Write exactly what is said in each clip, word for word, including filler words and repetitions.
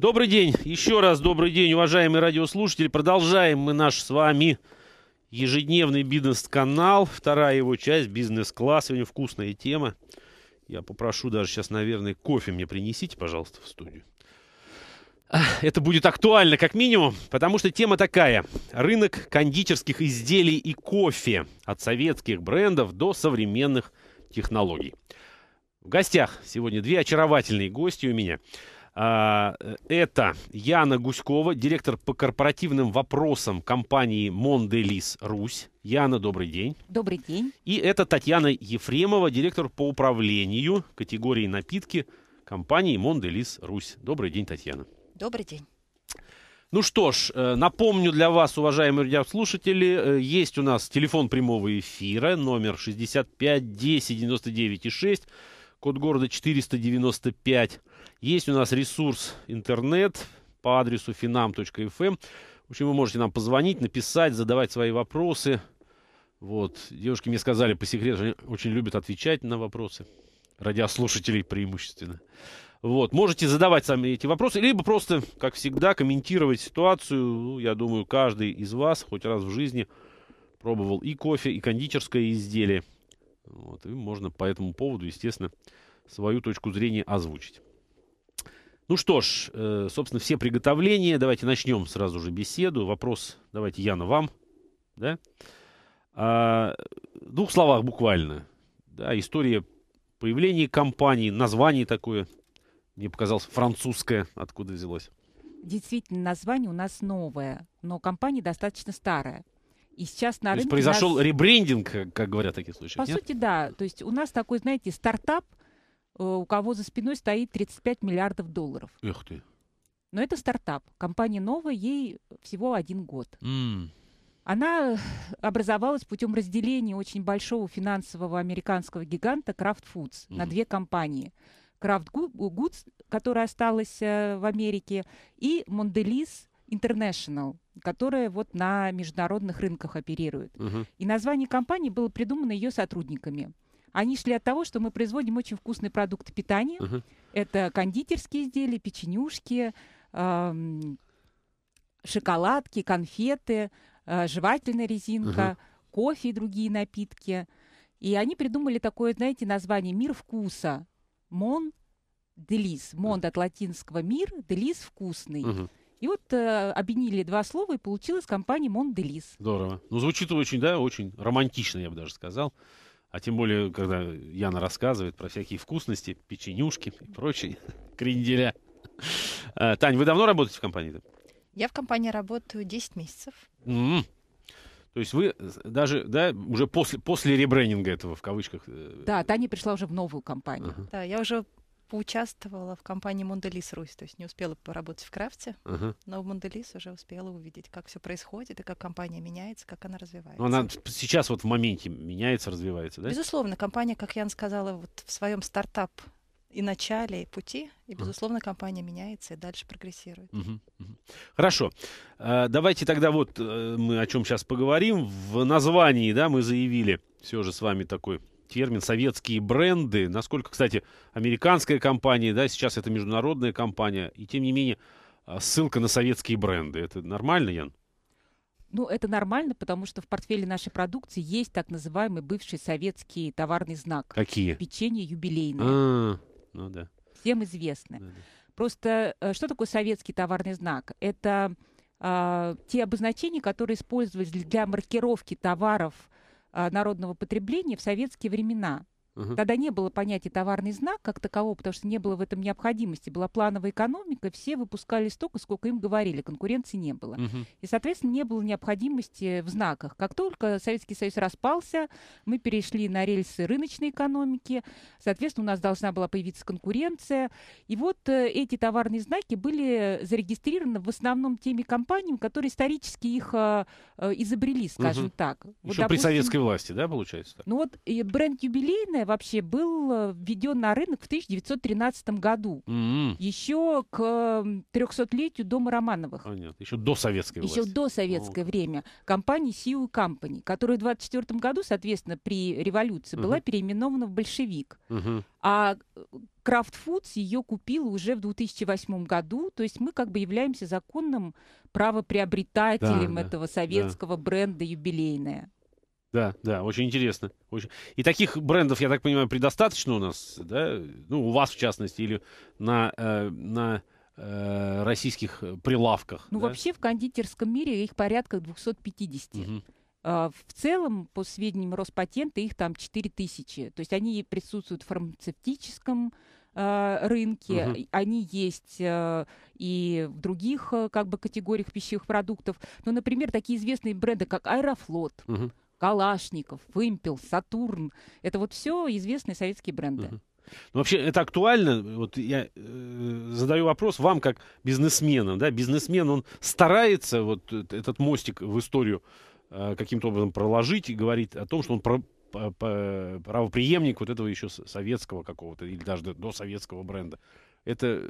Добрый день, еще раз добрый день, уважаемые радиослушатели. Продолжаем мы наш с вами ежедневный бизнес-канал, вторая его часть, бизнес-класс. Сегодня вкусная тема. Я попрошу даже сейчас, наверное, кофе мне принесите, пожалуйста, в студию. Это будет актуально, как минимум, потому что тема такая. Рынок кондитерских изделий и кофе от советских брендов до современных технологий. В гостях сегодня две очаровательные гости у меня. Это Яна Гуськова, директор по корпоративным вопросам компании Mondelēz Rus. Яна, добрый день. Добрый день. И это Татьяна Ефремова, директор по управлению категории напитки компании Mondelēz Rus. Добрый день, Татьяна. Добрый день. Ну что ж, напомню для вас, уважаемые радиослушатели, есть у нас телефон прямого эфира, номер шестьдесят пять десять девяносто девять и шесть, код города четыреста девяносто пять. Есть у нас ресурс интернет по адресу финам точка эф эм. В общем, вы можете нам позвонить, написать, задавать свои вопросы. Вот. Девушки мне сказали по секрету, они очень любят отвечать на вопросы радиослушателей преимущественно. Вот. Можете задавать сами эти вопросы, либо просто, как всегда, комментировать ситуацию. Я думаю, каждый из вас хоть раз в жизни пробовал и кофе, и кондитерское изделие. Вот. И можно по этому поводу, естественно, свою точку зрения озвучить. Ну что ж, э, собственно, все приготовления. Давайте начнем сразу же беседу. Вопрос, давайте, Яна, вам. Да? А, в двух словах буквально. Да, история появления компании, название такое, мне показалось, французское, откуда взялось. Действительно, название у нас новое, но компания достаточно старая. И сейчас на рынке... То есть произошел нас... ребрендинг, как говорят в таких случаях, По нет? сути, да. То есть у нас такой, знаете, стартап, у кого за спиной стоит тридцать пять миллиардов долларов. Эх ты. Но это стартап. Компания новая, ей всего один год. Mm. Она образовалась путем разделения очень большого финансового американского гиганта Kraft Foods mm. на две компании. Kraft Goods, которая осталась в Америке, и Mondelez International, которая вот на международных рынках оперирует. Mm-hmm. И название компании было придумано ее сотрудниками. Они шли от того, что мы производим очень вкусные продукты питания. Uh-huh. Это кондитерские изделия, печенюшки, эм, шоколадки, конфеты, э, жевательная резинка, uh-huh. кофе и другие напитки. И они придумали такое, знаете, название «Мир вкуса». Mondelēz. Мон от латинского «мир», «делиз» — «вкусный». Uh-huh. И вот э, объединили два слова, и получилась компания Mondelēz. Здорово. Ну, звучит очень, да, очень романтично, я бы даже сказал. А тем более, когда Яна рассказывает про всякие вкусности, печенюшки и прочие кренделя. Тань, вы давно работаете в компании-то? Я в компании работаю десять месяцев. Mm-hmm. То есть вы даже, да, уже после, после ребрендинга этого, в кавычках... Да, Таня пришла уже в новую компанию. Uh-huh. Да, я уже поучаствовала в компании Mondelēz Rus, то есть не успела поработать в Крафте, uh-huh. но в Mondelēz уже успела увидеть, как все происходит и как компания меняется, как она развивается. Но она сейчас вот в моменте меняется, развивается, да? Безусловно, компания, как Яна сказала, вот в своем стартап и начале, и пути, и, безусловно, uh-huh. компания меняется и дальше прогрессирует. Uh-huh. Uh-huh. Хорошо. Uh, давайте тогда вот uh, мы о чем сейчас поговорим. В названии, да, мы заявили все же с вами такой термин «советские бренды». Насколько, кстати, американская компания, да, сейчас это международная компания, и тем не менее ссылка на советские бренды. Это нормально, Ян? Ну, это нормально, потому что в портфеле нашей продукции есть так называемый бывший советский товарный знак. Какие? Печенье юбилейное. А-а-а. Ну, да. Всем известно. Да-да. Просто что такое советский товарный знак? Это а, те обозначения, которые использовались для маркировки товаров народного потребления в советские времена. Uh-huh. Тогда не было понятия товарный знак как такового, потому что не было в этом необходимости. Была плановая экономика, все выпускали столько, сколько им говорили, конкуренции не было. Uh-huh. И, соответственно, не было необходимости в знаках. Как только Советский Союз распался, мы перешли на рельсы рыночной экономики, соответственно, у нас должна была появиться конкуренция. И вот эти товарные знаки были зарегистрированы в основном теми компаниями, которые исторически их э, изобрели, скажем uh-huh. так. Вот, еще допустим, при советской власти, да, получается? Так? Ну вот бренд юбилейный наверное, вообще был введен на рынок в тысяча девятьсот тринадцатом году. Mm-hmm. Еще к трехсотлетию дома Романовых. А, нет, еще до советской власти. Еще до советское oh. время. Компания Sioux Company, которая в двадцать четвёртом году, соответственно, при революции mm-hmm. была переименована в Большевик. Mm-hmm. А Kraft Foods ее купила уже в две тысячи восьмом году. То есть мы как бы являемся законным правоприобретателем да, этого да, советского да. бренда юбилейное. Да, да, очень интересно. Очень... И таких брендов, я так понимаю, предостаточно у нас, да? Ну, у вас, в частности, или на, э, на э, российских прилавках. Ну, да? Вообще в кондитерском мире их порядка двести пятьдесят. Угу. В целом, по сведениям Роспатента, их там четыре тысячи. То есть они присутствуют в фармацевтическом э, рынке, угу. они есть э, и в других как бы, категориях пищевых продуктов. Но, например, такие известные бренды, как «Аэрофлот», угу. Калашников, Вымпел, Сатурн. Это вот все известные советские бренды. Uh-huh. Ну, вообще, это актуально. Вот я э, задаю вопрос вам, как бизнесменам. Да? Бизнесмен, он старается вот этот мостик в историю э, каким-то образом проложить и говорит о том, что он про, по, по, правопреемник вот этого еще советского какого-то или даже досоветского бренда. Это,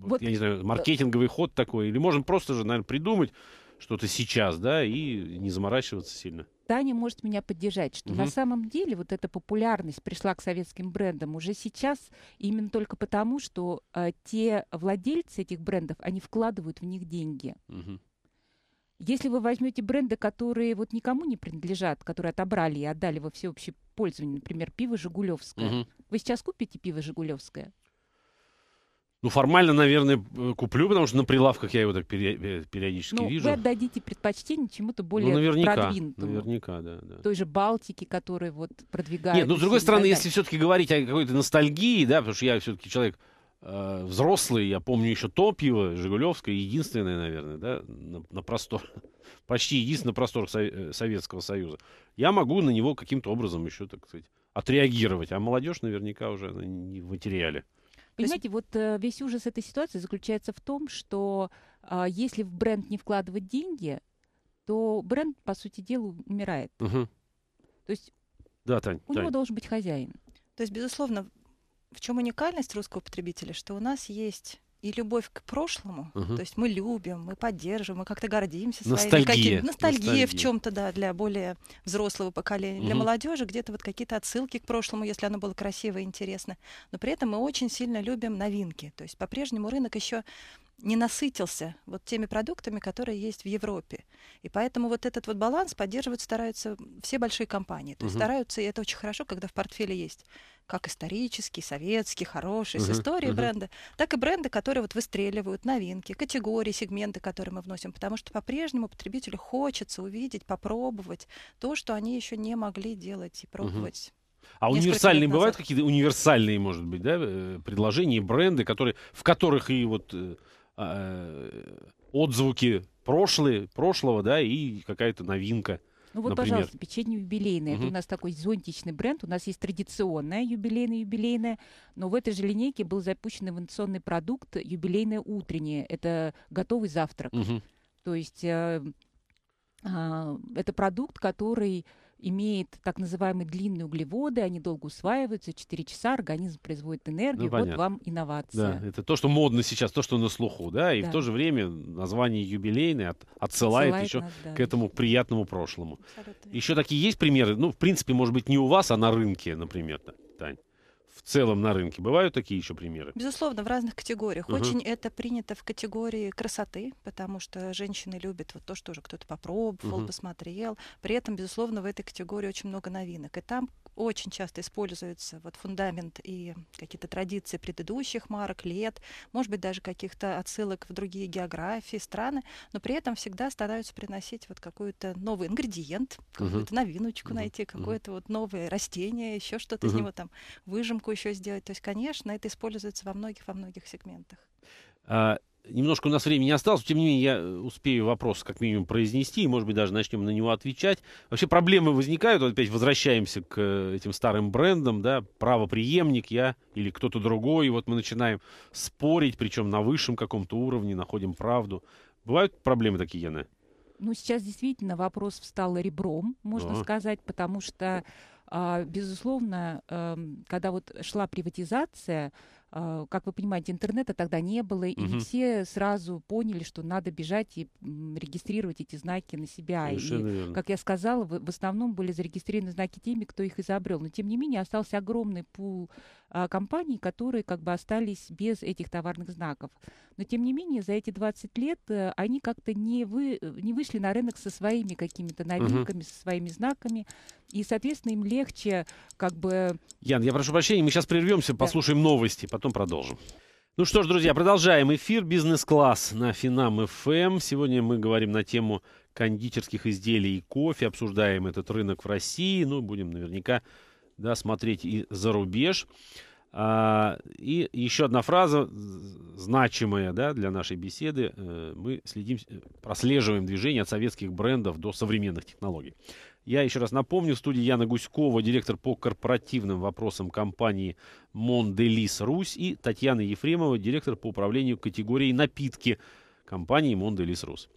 вот, я не знаю, маркетинговый ход такой. Или можно просто же, наверное, придумать что-то сейчас, да, и не заморачиваться сильно. Таня может меня поддержать, что угу. на самом деле вот эта популярность пришла к советским брендам уже сейчас именно только потому, что э, те владельцы этих брендов, они вкладывают в них деньги. Угу. Если вы возьмете бренды, которые вот никому не принадлежат, которые отобрали и отдали во всеобщее пользование, например, пиво «Жигулевское», угу. вы сейчас купите пиво «Жигулевское»? Ну, формально, наверное, куплю, потому что на прилавках я его так периодически ну, вижу. Ну, вы отдадите предпочтение чему-то более ну, продвинутому. Наверняка, да, да. Той же Балтики, которая вот продвигает. Нет, ну, с другой стороны, задачи. Если все-таки говорить о какой-то ностальгии, да, потому что я все-таки человек э, взрослый, я помню еще то пиво, Жигулевское, единственное, наверное, да, на, на простор, почти единственное на простор Советского Союза. Я могу на него каким-то образом еще, так сказать, отреагировать, а молодежь наверняка уже не в материале. Понимаете, вот э, весь ужас этой ситуации заключается в том, что э, если в бренд не вкладывать деньги, то бренд, по сути дела, умирает. Угу. То есть да, Тань, у Тань. него должен быть хозяин. То есть, безусловно, в чем уникальность русского потребителя, что у нас есть и любовь к прошлому, угу. то есть мы любим, мы поддерживаем, мы как-то гордимся ностальгия. своей ностальгия, ностальгия в чем-то, да, для более взрослого поколения, угу. для молодежи где-то вот какие-то отсылки к прошлому, если оно было красиво и интересно. Но при этом мы очень сильно любим новинки, то есть по-прежнему рынок еще не насытился вот теми продуктами, которые есть в Европе. И поэтому вот этот вот баланс поддерживать стараются все большие компании. То есть uh-huh. стараются, и это очень хорошо, когда в портфеле есть как исторический, советский, хороший, uh-huh. с историей uh-huh. бренда, так и бренды, которые вот выстреливают, новинки, категории, сегменты, которые мы вносим. Потому что по-прежнему потребителю хочется увидеть, попробовать то, что они еще не могли делать и пробовать. Uh-huh. А универсальные бывают какие-то универсальные, может быть, да, предложения, бренды, которые, в которых и вот... отзвуки прошлые, прошлого, да, и какая-то новинка. Ну вот, например. Пожалуйста, печенье юбилейное. Угу. Это у нас такой зонтичный бренд. У нас есть традиционное юбилейное-юбилейное, но в этой же линейке был запущен инновационный продукт юбилейное утреннее. Это готовый завтрак. Угу. То есть э, э, это продукт, который имеет так называемые длинные углеводы, они долго усваиваются, четыре часа, организм производит энергию, ну, вот вам инновация. Да, это то, что модно сейчас, то, что на слуху, да, и да. в то же время название юбилейное от, отсылает, отсылает еще нас, да. к этому приятному прошлому. Абсолютно. Еще такие есть примеры, ну, в принципе, может быть, не у вас, а на рынке, например, Тань. В целом на рынке бывают такие еще примеры? Безусловно, в разных категориях. Uh-huh. Очень это принято в категории красоты, потому что женщины любят вот то, что уже кто-то попробовал, uh-huh. посмотрел. При этом, безусловно, в этой категории очень много новинок. И там очень часто используется вот фундамент и какие-то традиции предыдущих марок, лет, может быть, даже каких-то отсылок в другие географии, страны, но при этом всегда стараются приносить вот какой-то новый ингредиент, какую-то uh-huh. новиночку uh-huh. найти, какое-то вот новое растение, еще что-то uh-huh. из него там выжимать, еще сделать. То есть, конечно, это используется во многих, во многих сегментах. А, немножко у нас времени осталось, тем не менее я успею вопрос как минимум произнести, и, может быть, даже начнем на него отвечать. Вообще проблемы возникают, вот опять возвращаемся к этим старым брендам, да, правопреемник я или кто-то другой, и вот мы начинаем спорить, причем на высшем каком-то уровне, находим правду. Бывают проблемы такие, Яна? Ну, сейчас действительно вопрос встал ребром, можно А-а. сказать, потому что Безусловно, когда вот шла приватизация, как вы понимаете, интернета тогда не было, и угу. все сразу поняли, что надо бежать и регистрировать эти знаки на себя. И, как я сказала, в основном были зарегистрированы знаки теми, кто их изобрел. Но, тем не менее, остался огромный пул а, компаний, которые как бы остались без этих товарных знаков. Но, тем не менее, за эти двадцать лет а, они как-то не, вы, не вышли на рынок со своими какими-то новинками, угу. со своими знаками, и, соответственно, им легче как бы... Ян, я прошу прощения, мы сейчас прервемся, да. послушаем новости, потом продолжим. Ну что ж, друзья, продолжаем эфир «Бизнес-класс» на Finam точка эф эм. Сегодня мы говорим на тему кондитерских изделий и кофе, обсуждаем этот рынок в России, ну, будем наверняка, да, смотреть и за рубеж. А, и еще одна фраза, значимая, да, для нашей беседы. Мы следим, прослеживаем движение от советских брендов до современных технологий. Я еще раз напомню, в студии Яна Гуськова, директор по корпоративным вопросам компании Mondelēz Rus, и Татьяна Ефремова, директор по управлению категорией напитки компании Mondelēz Rus.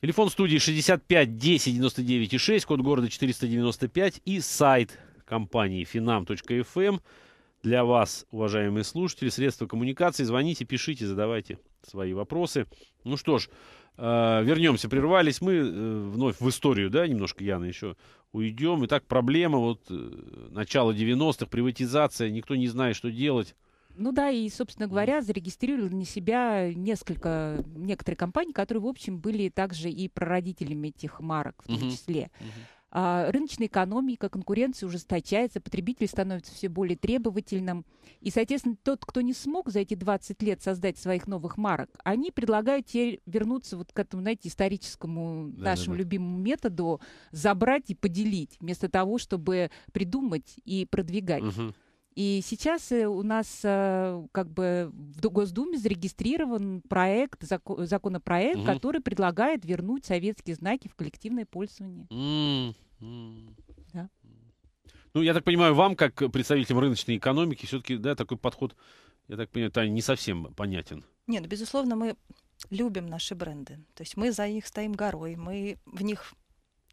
Телефон студии шестьдесят пять десять девяносто девять и шесть, код города четыреста девяносто пять и сайт компании Finam точка эф эм. Для вас, уважаемые слушатели, средства коммуникации, звоните, пишите, задавайте свои вопросы. Ну что ж, вернемся, прервались мы вновь в историю, да, немножко, Яна, еще уйдем. Итак, проблема, вот, начало девяностых, приватизация, никто не знает, что делать. Ну да, и, собственно говоря, зарегистрировали на себя несколько, некоторые компании, которые, в общем, были также и прародителями этих марок в том числе. Uh-huh. Uh-huh. Рыночная экономика, конкуренция ужесточается, потребитель становится все более требовательным. И, соответственно, тот, кто не смог за эти двадцать лет создать своих новых марок, они предлагают тебе вернуться вот к этому, знаете, историческому да, нашему да, да. любимому методу забрать и поделить, вместо того, чтобы придумать и продвигать. Угу. И сейчас у нас как бы в Госдуме зарегистрирован проект, законопроект, угу. который предлагает вернуть советские знаки в коллективное пользование. Mm-hmm. Да. Ну, я так понимаю, вам, как представителям рыночной экономики, все-таки, да, такой подход, я так понимаю, Таня, не совсем понятен. Нет, безусловно, мы любим наши бренды. То есть мы за них стоим горой, мы в них...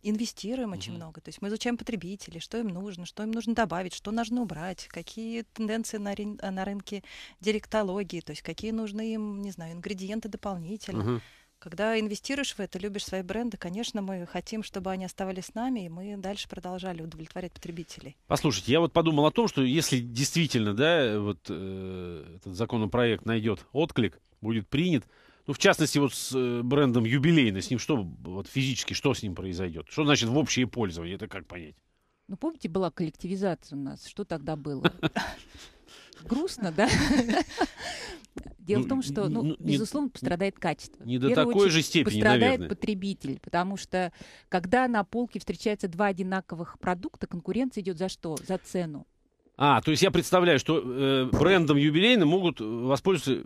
инвестируем очень mm-hmm. много, то есть мы изучаем потребителей, что им нужно, что им нужно добавить, что нужно убрать, какие тенденции на, рин- на рынке директологии, то есть какие нужны им, не знаю, ингредиенты дополнительно. Mm-hmm. Когда инвестируешь в это, любишь свои бренды, конечно, мы хотим, чтобы они оставались с нами, и мы дальше продолжали удовлетворять потребителей. Послушайте, я вот подумал о том, что если действительно, да, вот э, этот законопроект найдет отклик, будет принят, ну, в частности, вот с брендом юбилейный, с ним что, вот физически, что с ним произойдет? Что значит в общее пользование? Это как понять? Ну, помните, была коллективизация у нас? Что тогда было? Грустно, да? Дело в том, что, безусловно, пострадает качество. Не до такой же степени, наверное. Пострадает потребитель, потому что, когда на полке встречаются два одинаковых продукта, конкуренция идет за что? За цену. А, то есть я представляю, что брендом юбилейным могут воспользоваться...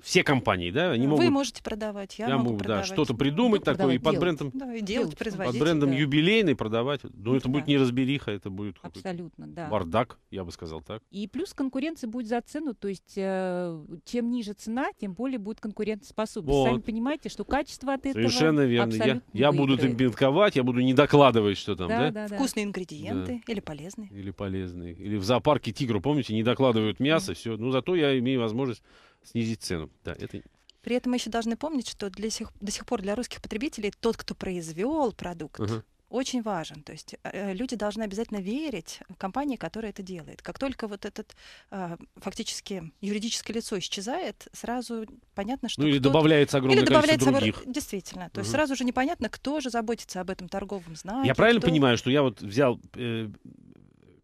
Все компании, да? Они Вы могут... можете продавать, я, я могу, могу продавать. Да, что-то придумать такое продавать, и под делать. брендом, да, и делать, под брендом да. юбилейный продавать. Ну, это да. будет неразбериха, это будет абсолютно, да. бардак, я бы сказал так. И плюс конкуренция будет за цену, то есть э, чем ниже цена, тем более будет конкурентоспособность. Вот. Сами понимаете, что качество от этого совершенно верно. Я, я буду демпинговать, я буду не докладывать, что там, да? да? да, да. Вкусные ингредиенты да. или полезные. Или полезные. Или в зоопарке тигру, помните, не докладывают мясо, mm-hmm. все. Ну, зато я имею возможность снизить цену. Да, это... При этом мы еще должны помнить, что для сих, до сих пор для русских потребителей тот, кто произвел продукт, uh-huh. очень важен. То есть э, люди должны обязательно верить в компании, которая это делает. Как только вот этот э, фактически юридическое лицо исчезает, сразу понятно, что... Ну или добавляется огромное или количество добавляется других. Действительно. Uh-huh. То есть сразу же непонятно, кто же заботится об этом торговом знаке. Я правильно кто... понимаю, что я вот взял... Э,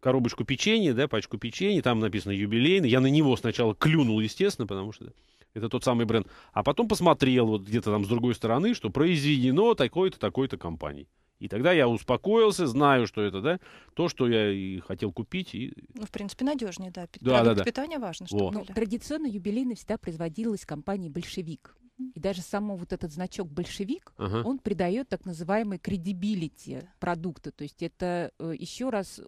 коробочку печенья, да, пачку печенья, там написано юбилейный. Я на него сначала клюнул, естественно, потому что это тот самый бренд. А потом посмотрел вот где-то там с другой стороны, что произведено такой-то, такой-то компанией. И тогда я успокоился, знаю, что это, да, то, что я и хотел купить. И... Ну, в принципе, надежнее, да. да, да, да. Питание важно, чтобы ну, традиционно юбилейный всегда производилась компанией «Большевик». И даже сам вот этот значок «Большевик», ага. он придает так называемый кредибилити да. продукта. То есть это еще раз...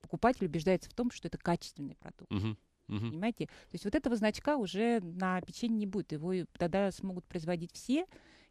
покупатель убеждается в том, что это качественный продукт. Uh-huh, uh-huh. Понимаете? То есть вот этого значка уже на печенье не будет. Его тогда смогут производить все.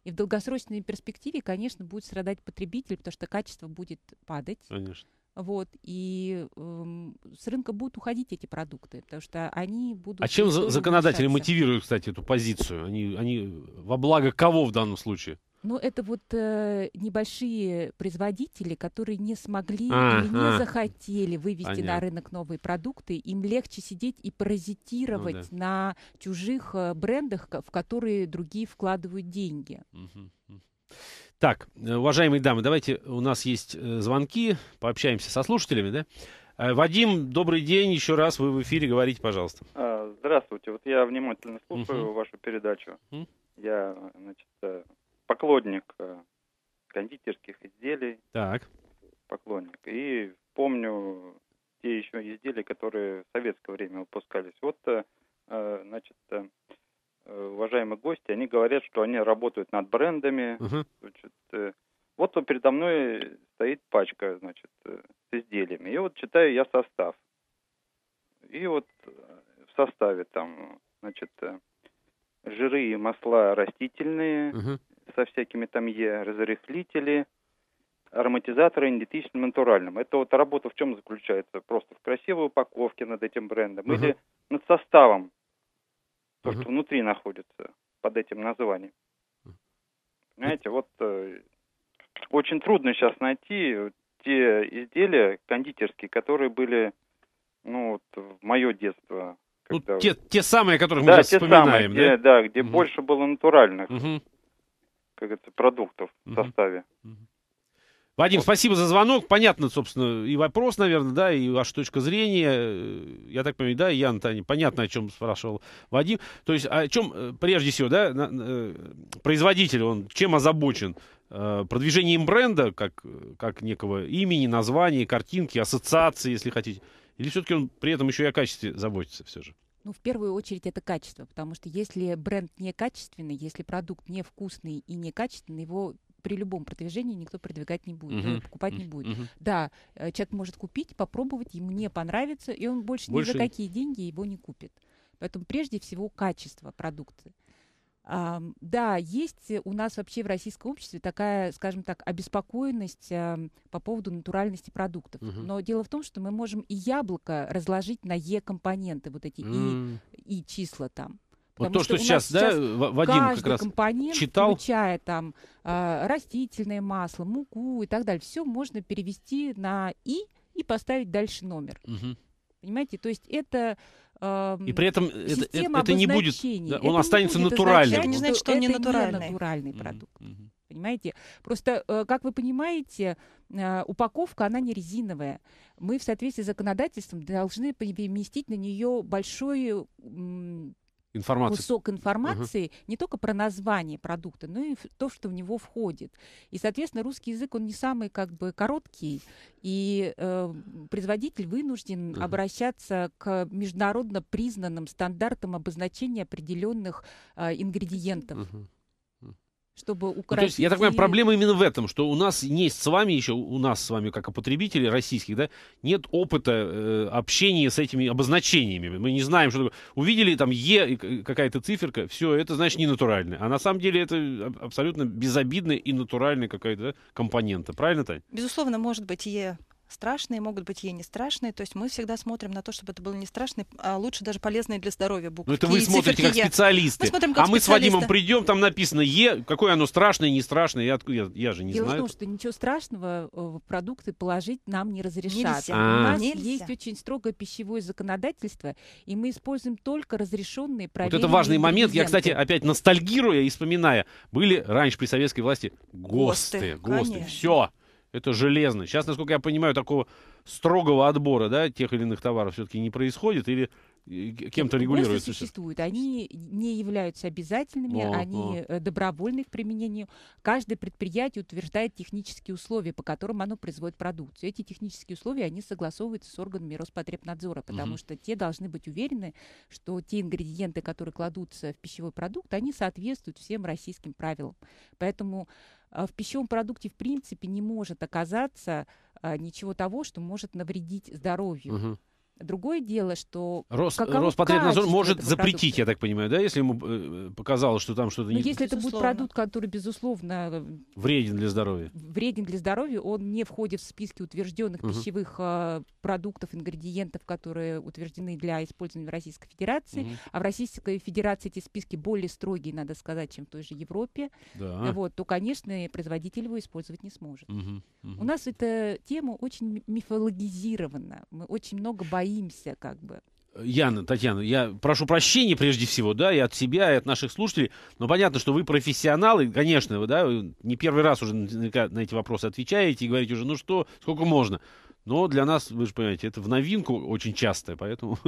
И в долгосрочной перспективе, конечно, будет страдать потребитель, потому что качество будет падать. Конечно. Вот, и э, с рынка будут уходить эти продукты, потому что они будут... А чем законодатели мотивируют, кстати, эту позицию? Они, они во благо кого в данном случае? Ну, это вот э, небольшие производители, которые не смогли а, или не а. захотели вывести Понятно. на рынок новые продукты. Им легче сидеть и паразитировать ну, да. на чужих э, брендах, в которые другие вкладывают деньги. Угу. Так, уважаемые дамы, давайте, у нас есть звонки, пообщаемся со слушателями, да? Вадим, добрый день, еще раз вы в эфире, говорите, пожалуйста. Здравствуйте, вот я внимательно слушаю uh-huh. вашу передачу. Uh-huh. Я, значит, поклонник кондитерских изделий, так. поклонник, и помню те еще изделия, которые в советское время выпускались. Вот, значит... уважаемые гости, они говорят, что они работают над брендами. Uh-huh. Значит, вот передо мной стоит пачка, значит, с изделиями. И вот читаю я состав. И вот в составе там, значит, жиры и масла растительные, uh-huh. со всякими там е, разрыхлители, ароматизаторы энергетичным и натуральным. Это вот работа в чем заключается? Просто в красивой упаковке над этим брендом uh-huh. или над составом. То, uh-huh. что внутри находится под этим названием. Uh-huh. Понимаете, вот э, очень трудно сейчас найти те изделия кондитерские, которые были, ну, вот, в мое детство. Когда... Ну, те, те самые, которые да, мы сейчас вспоминаем, самые, да? Где, да, где uh-huh. больше было натуральных uh-huh. как это, продуктов uh-huh. в составе. Uh-huh. Вадим, спасибо за звонок. Понятно, собственно, и вопрос, наверное, да, и ваша точка зрения. Я так понимаю, да, Яна, Таня, понятно, о чем спрашивал Вадим. То есть о чем, прежде всего, да, производитель, он чем озабочен? Продвижением бренда, как, как некого имени, названия, картинки, ассоциации, если хотите. Или все-таки он при этом еще и о качестве заботится все же? Ну, в первую очередь, это качество. Потому что если бренд некачественный, если продукт невкусный и некачественный, его... при любом продвижении никто продвигать не будет, uh-huh. покупать uh-huh. не будет. Uh-huh. Да, человек может купить, попробовать, ему не понравится, и он больше, больше ни за какие деньги его не купит. Поэтому прежде всего качество продукции. А, да, есть у нас вообще в российском обществе такая, скажем так, обеспокоенность а, по поводу натуральности продуктов. Uh-huh. Но дело в том, что мы можем и яблоко разложить на Е-компоненты, вот эти mm. и, и числа там. Потому вот то, что, что сейчас, да, сейчас Вадим как раз читал, включая там э, растительное масло, муку и так далее, все можно перевести на «и» и поставить дальше номер. Угу. Понимаете? То есть это э, и при этом это, это не будет, да, он это останется будет натуральным. Это не значит, что он не натуральный, не натуральный продукт. Угу. Понимаете? Просто, как вы понимаете, упаковка, она не резиновая. Мы в соответствии с законодательством должны переместить на нее большой... Информация. Кусок информации, uh-huh. не только про название продукта, но и то, что в него входит. И, соответственно, русский язык, он не самый, как бы, короткий, и э, производитель вынужден uh-huh. обращаться к международно признанным стандартам обозначения определенных э, ингредиентов. Uh-huh. Чтобы укоротить... ну, то есть, я так понимаю, проблема именно в этом, что у нас есть с вами еще, у нас с вами, как и потребителей российских, да, нет опыта э, общения с этими обозначениями. Мы не знаем, что такое. Увидели там Е, какая-то циферка, все, это значит не натуральное. А на самом деле это абсолютно безобидная и натуральная какая-то, да, компонента. Правильно, Тань? Безусловно, может быть, Е... страшные, могут быть ей не страшные. То есть мы всегда смотрим на то, чтобы это было не страшные, а лучше даже полезные для здоровья буквы. Но это вы смотрите как специалисты. Мы смотрим, как а специалисты. Мы с Вадимом придем, там написано «Е», какое оно страшное, не страшное, я, я, я же не Дело знаю. Дело в том, что ничего страшного в продукты положить нам не разрешат. Нельзя. А-а-а. У нас Нельзя. есть очень строгое пищевое законодательство, и мы используем только разрешенные проверенные. Вот это важный момент. Я, кстати, опять ностальгируя и вспоминая, были раньше при советской власти ГОСТы. ГОСТы. Все. Это железно. Сейчас, насколько я понимаю, такого строгого отбора, да, тех или иных товаров все-таки не происходит или кем-то регулируется? Существуют. Они не являются обязательными, о, они о. добровольны к применению. Каждое предприятие утверждает технические условия, по которым оно производит продукцию. Эти технические условия, они согласовываются с органами Роспотребнадзора, потому угу. что те должны быть уверены, что те ингредиенты, которые кладутся в пищевой продукт, они соответствуют всем российским правилам. Поэтому... в пищевом продукте, в принципе, не может оказаться а, ничего того, что может навредить здоровью. Угу. Другое дело, что... Рос, Роспотребнадзор может запретить, продукта. Я так понимаю, да, если ему показалось, что там что-то... Но не... Если безусловно. Это будет продукт, который, безусловно... Вреден для здоровья. Вреден для здоровья, он не входит в списки утвержденных угу. пищевых э, продуктов, ингредиентов, которые утверждены для использования в Российской Федерации. Угу. А в Российской Федерации эти списки более строгие, надо сказать, чем в той же Европе. Да. Вот, то, конечно, производитель его использовать не сможет. Угу. Угу. У нас эта тема очень мифологизирована. Мы очень много боимся. Боимся, как бы. Яна, Татьяна, я прошу прощения прежде всего, да, и от себя, и от наших слушателей, но понятно, что вы профессионалы, конечно, вы, да, вы не первый раз уже наверняка на эти вопросы отвечаете и говорите уже, ну что, сколько можно. Но для нас, вы же понимаете, это в новинку очень часто, поэтому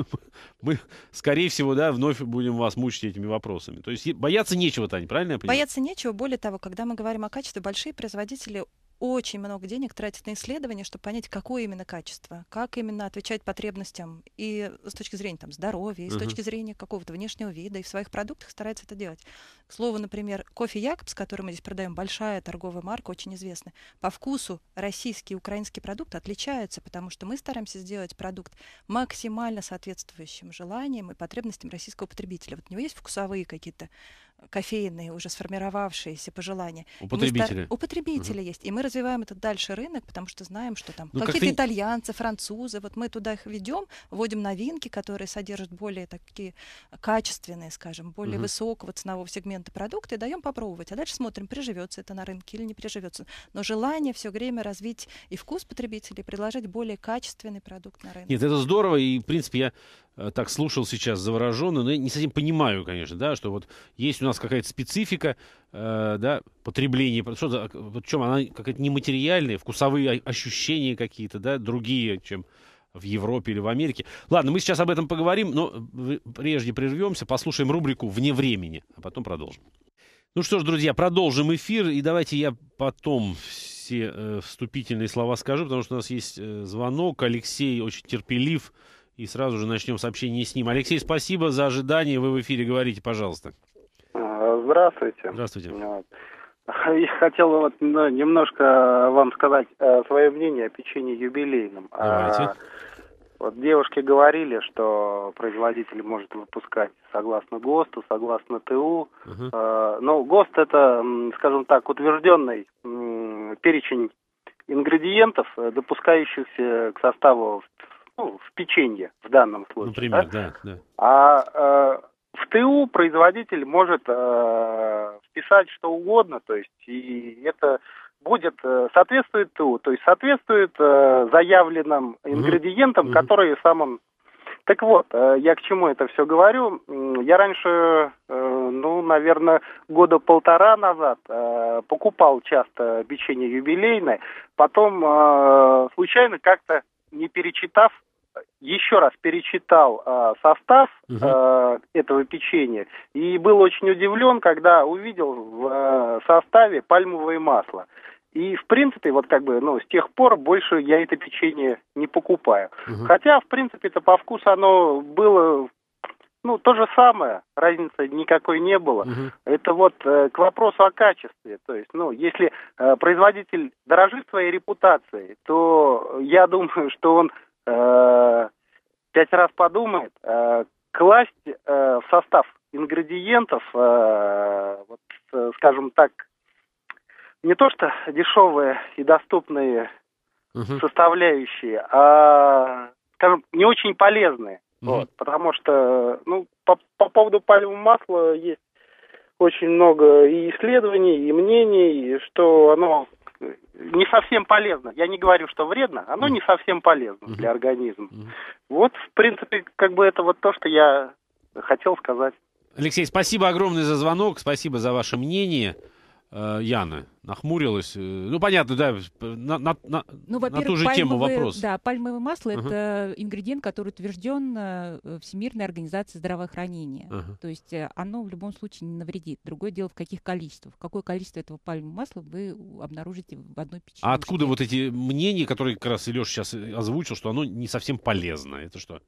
мы, скорее всего, да, вновь будем вас мучить этими вопросами. То есть бояться нечего, Таня, правильно я понимаю? Бояться нечего, более того, когда мы говорим о качестве, большие производители очень много денег тратят на исследования, чтобы понять, какое именно качество, как именно отвечать потребностям и с точки зрения там, здоровья, и с uh-huh. точки зрения какого-то внешнего вида, и в своих продуктах стараются это делать. К слову, например, кофе Jacobs, который мы здесь продаем, большая торговая марка, очень известная, по вкусу российский и украинский продукт отличаются, потому что мы стараемся сделать продукт максимально соответствующим желаниям и потребностям российского потребителя. Вот у него есть вкусовые какие-то кофейные, уже сформировавшиеся пожелания. У потребителя. Стар... У потребителя uh-huh. есть. И мы развиваем этот дальше рынок, потому что знаем, что там ну, какие-то как ты... итальянцы, французы, вот мы туда их ведем, вводим новинки, которые содержат более такие качественные, скажем, более uh-huh. высокого ценового сегмента продукты, и даем попробовать. А дальше смотрим, приживется это на рынке или не приживется. Но желание все время развить и вкус потребителей, предложить более качественный продукт на рынке. Нет, это здорово, и в принципе я так слушал сейчас завороженно, но я не совсем понимаю, конечно, да, что вот есть у нас какая-то специфика э, да, потребления, что-то, причем она какая-то нематериальная, вкусовые ощущения какие-то, да, другие, чем в Европе или в Америке. Ладно, мы сейчас об этом поговорим, но прежде прервемся, послушаем рубрику «Вне времени», а потом продолжим. Ну что ж, друзья, продолжим эфир, и давайте я потом все э, вступительные слова скажу, потому что у нас есть э, звонок, Алексей очень терпелив, и сразу же начнем сообщение с ним. Алексей, спасибо за ожидание. Вы в эфире говорите, пожалуйста. Здравствуйте. Здравствуйте. Я хотел вот немножко вам сказать свое мнение о печенье юбилейном. Давайте. Вот девушки говорили, что производитель может выпускать согласно ГОСТу, согласно ТУ. Uh-huh. Но ГОСТ это, скажем так, утвержденный перечень ингредиентов, допускающихся к составу. Ну, в печенье в данном случае. Например, да. да, да. А э, в ТУ производитель может э, вписать что угодно, то есть и это будет соответствует ТУ, то есть соответствует э, заявленным ингредиентам, угу. которые сам он. Так вот, э, я к чему это все говорю? Я раньше, э, ну, наверное, года полтора назад э, покупал часто печенье юбилейное, потом э, случайно как-то не перечитав. Еще раз перечитал э, состав э, этого печенья и был очень удивлен, когда увидел в э, составе пальмовое масло. И, в принципе, вот как бы, ну, с тех пор больше я это печенье не покупаю. Uh-huh. Хотя, в принципе-то, по вкусу оно было, ну, то же самое, разницы никакой не было. Uh-huh. Это вот э, к вопросу о качестве. То есть, ну, если э, производитель дорожит своей репутацией, то я думаю, что он пять раз подумает, класть в состав ингредиентов, вот, скажем так, не то что дешевые и доступные uh-huh. составляющие, а, скажем, не очень полезные. Uh-huh. Вот, потому что, ну, по, по поводу пальмового масла есть очень много и исследований, и мнений, что оно... не совсем полезно. Я не говорю, что вредно, оно mm. не совсем полезно mm-hmm. для организма. Mm-hmm. Вот, в принципе, как бы это вот то, что я хотел сказать. Алексей, спасибо огромное за звонок, спасибо за ваше мнение. Яна нахмурилась. Ну, понятно, да, на, на, на, ну, на ту же пальмовые, тему вопрос. Да, пальмовое масло uh-huh. — это ингредиент, который утвержден Всемирной организацией здравоохранения. Uh-huh. То есть оно в любом случае не навредит. Другое дело, в каких количествах. Какое количество этого пальмового масла вы обнаружите в одной печенье. А откуда вот эти мнения, которые как раз Илюш сейчас озвучил, что оно не совсем полезно? Это что?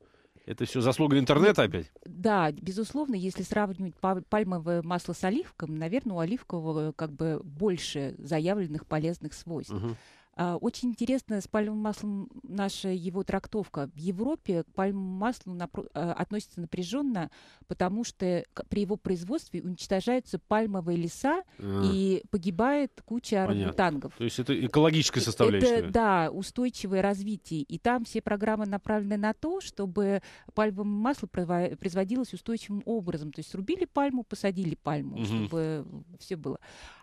Это все заслуга интернета опять? Да, безусловно, если сравнивать пальмовое масло с оливковым, наверное, у оливкового как бы больше заявленных полезных свойств. Угу. Очень интересно с пальмовым маслом наша его трактовка. В Европе к пальмовому маслу напро- относится напряженно, потому что при его производстве уничтожаются пальмовые леса а. и погибает куча орангутангов. То есть это экологическая составляющая. Это, да, устойчивое развитие. И там все программы направлены на то, чтобы пальмовое масло производилось устойчивым образом. То есть срубили пальму, посадили пальму, угу. чтобы все было.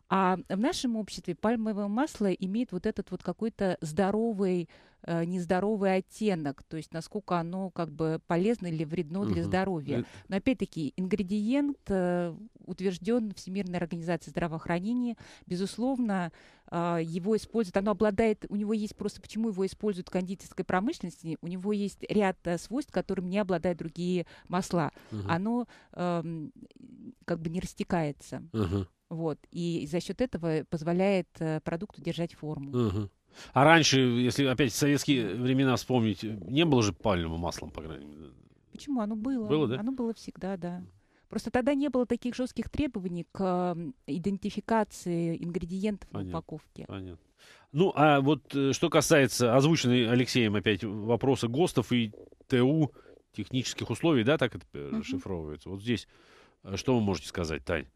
А в нашем обществе пальмовое масло имеет вот этот вот какой-то здоровый, э, нездоровый оттенок, то есть насколько оно как бы полезно или вредно для угу. здоровья. Но опять-таки ингредиент э, утвержден Всемирной организацией здравоохранения. Безусловно, э, его используют, оно обладает, у него есть просто, почему его используют в кондитерской промышленности, у него есть ряд э, свойств, которым не обладают другие масла. Угу. Оно э, как бы не растекается. Угу. Вот. И за счет этого позволяет э, продукту держать форму. Uh-huh. А раньше, если опять в советские времена вспомнить, не было же пальмового масла, по крайней мере. Почему? Оно было. Было, да? Оно было всегда, да. Просто тогда не было таких жестких требований к э, идентификации ингредиентов Понятно. На упаковке. Понятно. Ну, а вот что касается озвученной Алексеем опять вопроса ГОСТов и ТУ, технических условий, да, так это uh-huh. расшифровывается. Вот здесь что вы можете сказать, Тань?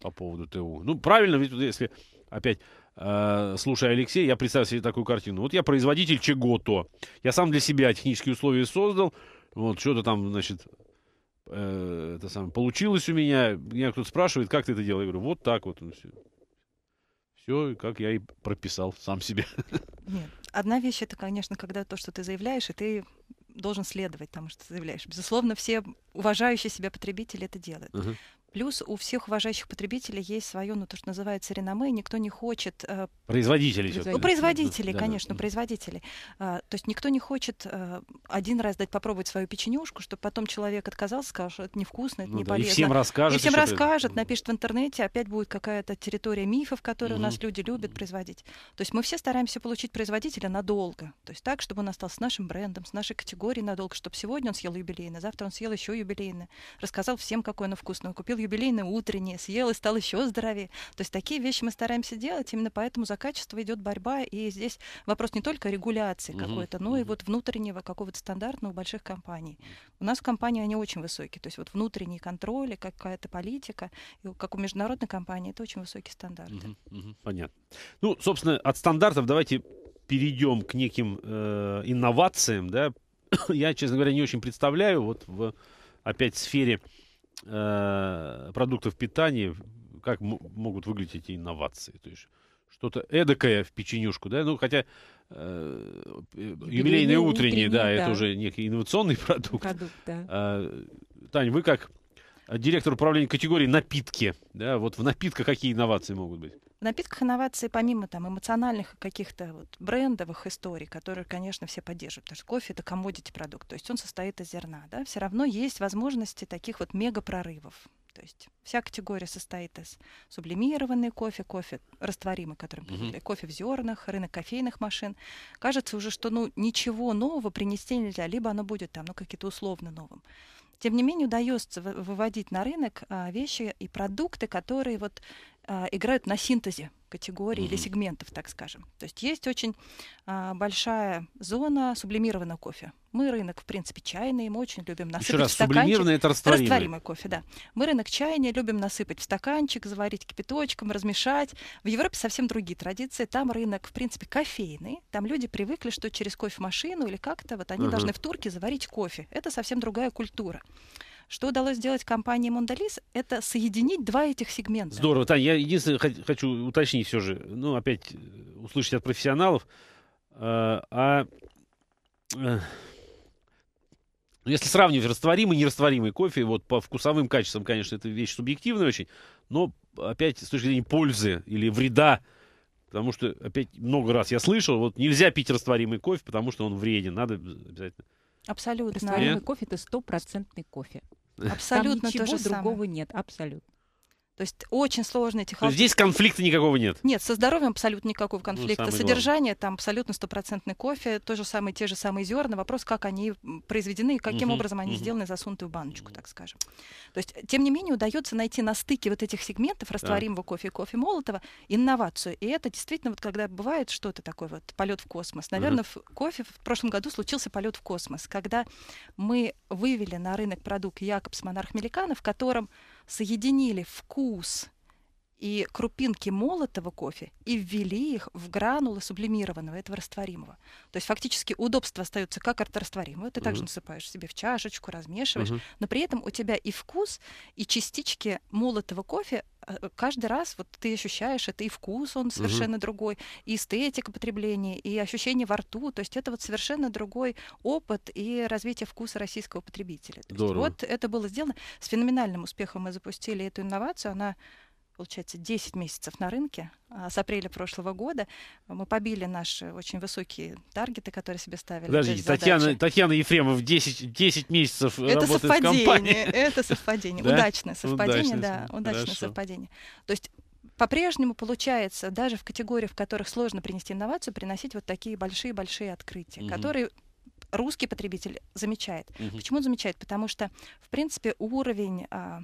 По поводу ТУ. Ну, правильно, ведь если, опять, э, слушая Алексея, я представил себе такую картину. Вот я производитель чего-то. Я сам для себя технические условия создал. Вот, что-то там, значит, э, это самое, получилось у меня. Меня кто-то спрашивает, как ты это делал? Я говорю, вот так вот. Ну, все. все, как я и прописал сам себе. Нет. Одна вещь, это, конечно, когда то, что ты заявляешь, и ты должен следовать тому, что ты заявляешь. Безусловно, все уважающие себя потребители это делают. Uh-huh. Плюс у всех уважающих потребителей есть свое, ну, то, что называется, реноме, никто не хочет... Э, производителей. Производителей, ну, производителей да, конечно, да. производителей. Э, то есть никто не хочет э, один раз дать попробовать свою печенюшку, чтобы потом человек отказался, сказал, что это невкусно, это ну, не да, полезно. И всем расскажет. И всем расскажет, это... напишет в интернете, опять будет какая-то территория мифов, которые mm-hmm. у нас люди любят mm-hmm. производить. То есть мы все стараемся получить производителя надолго. То есть так, чтобы он остался с нашим брендом, с нашей категорией надолго, чтобы сегодня он съел юбилейное, завтра он съел еще юбилейное, рассказал всем, какое оно вкусное, купил юбилейное утреннее, съел и стал еще здоровее. То есть такие вещи мы стараемся делать, именно поэтому за качество идет борьба, и здесь вопрос не только регуляции uh-huh. какой-то, но uh-huh. и вот внутреннего какого-то стандартного у больших компаний. У нас в компании они очень высокие, то есть вот внутренние контроли, какая-то политика, и как у международной компании, это очень высокие стандарты. Uh-huh. Uh-huh. Понятно. Ну, собственно, от стандартов давайте перейдем к неким э, инновациям, да. Я, честно говоря, не очень представляю, вот в опять сфере продуктов питания, как м- могут выглядеть эти инновации. То есть что-то эдакое в печенюшку, да, ну, хотя э- юбилейные утренние, да, да, это уже некий инновационный продукт. продукт да. а, Тань, вы как директор управления категории напитки, да, вот в напитках какие инновации могут быть? В напитках инновации, помимо там эмоциональных каких-то вот брендовых историй, которые, конечно, все поддерживают, потому что кофе — это commodity-продукт, то есть он состоит из зерна, да, все равно есть возможности таких вот мега-прорывов. То есть вся категория состоит из сублимированной кофе, кофе растворимый, который uh-huh. кофе в зернах, рынок кофейных машин. Кажется уже, что ну, ничего нового принести нельзя, либо оно будет там, ну, какие-то условно новым. Тем не менее, удается выводить на рынок а, вещи и продукты, которые вот, а, играют на синтезе категорий mm-hmm. или сегментов, так скажем. То есть есть очень а, большая зона сублимированного кофе. Мы рынок, в принципе, чайный, мы очень любим насыпать Еще раз, в стаканчик. Сублимированный — это растворимый. Растворимый кофе, да. Мы рынок чайный, любим насыпать в стаканчик, заварить кипяточком, размешать. В Европе совсем другие традиции. Там рынок, в принципе, кофейный. Там люди привыкли, что через кофемашину или как-то вот они uh-huh. должны в турке заварить кофе. Это совсем другая культура. Что удалось сделать компании Mondelēz, это соединить два этих сегмента. Здорово, Таня. Я единственное хочу уточнить все же, ну, опять услышать от профессионалов. А, а, если сравнивать растворимый и нерастворимый кофе, вот по вкусовым качествам, конечно, это вещь субъективная очень, но опять с точки зрения пользы или вреда, потому что, опять, много раз я слышал, вот нельзя пить растворимый кофе, потому что он вреден, надо обязательно... Абсолютно. Растворимый кофе — это стопроцентный кофе. Абсолютно. Там ничего то же другого самое. Нет, абсолютно. То есть очень сложная технология. Здесь конфликта никакого нет? Нет, со здоровьем абсолютно никакого конфликта. Ну, содержание главное. Там абсолютно стопроцентный кофе, то же самое, те же самые зерна. Вопрос, как они произведены и каким uh-huh, образом они uh-huh. сделаны, засунуты в баночку, так скажем. То есть, тем не менее, удается найти на стыке вот этих сегментов растворимого да. кофе и кофе молотого инновацию. И это действительно, вот когда бывает что-то такое, вот полет в космос. Наверное, uh-huh. в кофе в прошлом году случился полет в космос, когда мы вывели на рынок продукт Jacobs Monarch Millicano, в котором соединили вкус и крупинки молотого кофе и ввели их в гранулы сублимированного, этого растворимого. То есть фактически удобства остаются как от растворимого. Ты uh-huh. также насыпаешь себе в чашечку, размешиваешь, uh-huh. но при этом у тебя и вкус, и частички молотого кофе. Каждый раз вот ты ощущаешь это, и вкус он совершенно uh-huh. другой, и эстетика потребления, и ощущение во рту. То есть это вот совершенно другой опыт и развитие вкуса российского потребителя. То есть вот это было сделано. С феноменальным успехом мы запустили эту инновацию. Она, получается, десять месяцев на рынке. А с апреля прошлого года мы побили наши очень высокие таргеты, которые себе ставили. Подождите, Татьяна, Татьяна Ефремова десять месяцев это работает совпадение, в компании. Это совпадение, да? удачное совпадение, удачное, да, да, удачное хорошо. совпадение. То есть по-прежнему получается даже в категориях, в которых сложно принести инновацию, приносить вот такие большие-большие открытия, угу. которые русский потребитель замечает. Угу. Почему он замечает? Потому что, в принципе, уровень а,